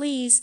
Please